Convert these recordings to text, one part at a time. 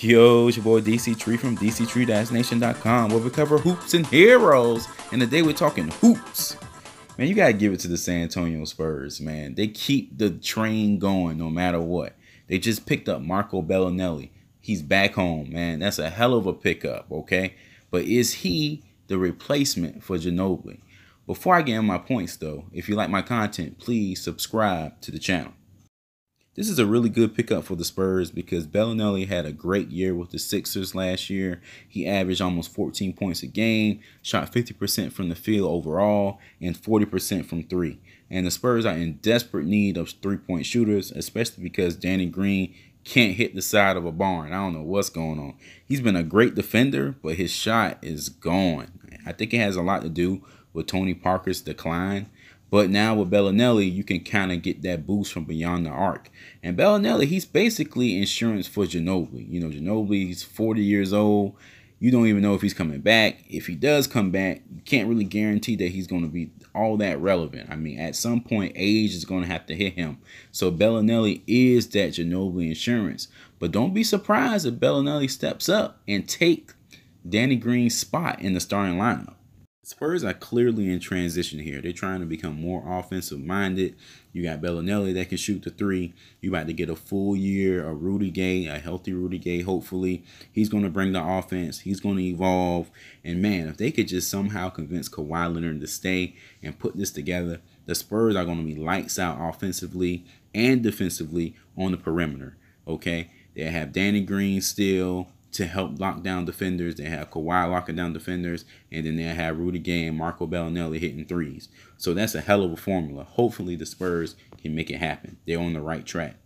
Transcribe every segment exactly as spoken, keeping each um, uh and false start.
Yo, it's your boy D C Tree from D C Tree Nation dot com, where we cover hoops and heroes, and today we're talking hoops. Man, you gotta give it to the San Antonio Spurs, man. They keep the train going no matter what. They just picked up Marco Belinelli. He's back home, man. That's a hell of a pickup, okay? But is he the replacement for Ginobili? Before I get in my points, though, if you like my content, please subscribe to the channel. This is a really good pickup for the Spurs because Belinelli had a great year with the Sixers last year. He averaged almost fourteen points a game, shot fifty percent from the field overall, and forty percent from three. And the Spurs are in desperate need of three-point shooters, especially because Danny Green can't hit the side of a barn. I don't know what's going on. He's been a great defender, but his shot is gone. I think it has a lot to do with Tony Parker's decline. But now with Belinelli, you can kind of get that boost from beyond the arc. And Belinelli, he's basically insurance for Ginobili. You know, Ginobili's forty years old. You don't even know if he's coming back. If he does come back, you can't really guarantee that he's going to be all that relevant. I mean, at some point, age is going to have to hit him. So Belinelli is that Ginobili insurance. But don't be surprised if Belinelli steps up and take Danny Green's spot in the starting lineup. Spurs are clearly in transition here. They're trying to become more offensive-minded. You got Belinelli that can shoot the three. You about to get a full year of Rudy Gay, a healthy Rudy Gay, hopefully. He's going to bring the offense. He's going to evolve. And, man, if they could just somehow convince Kawhi Leonard to stay and put this together, the Spurs are going to be lights out offensively and defensively on the perimeter, okay? They have Danny Green still to help lock down defenders. They have Kawhi locking down defenders, and then they have Rudy Gay and Marco Belinelli hitting threes. So that's a hell of a formula. Hopefully the Spurs can make it happen. They're on the right track.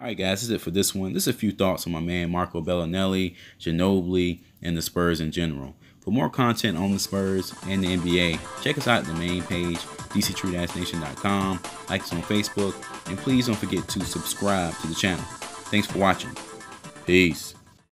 All right, guys, this is it for this one. This is a few thoughts on my man Marco Belinelli, Ginobili, and the Spurs in general. For more content on the Spurs and the N B A, check us out at the main page, D C Tree Nation dot com. Like us on Facebook, and please don't forget to subscribe to the channel. Thanks for watching. Peace.